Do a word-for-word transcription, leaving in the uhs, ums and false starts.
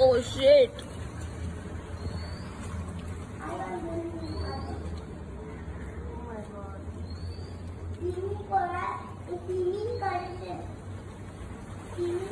Oh shit. Oh my god.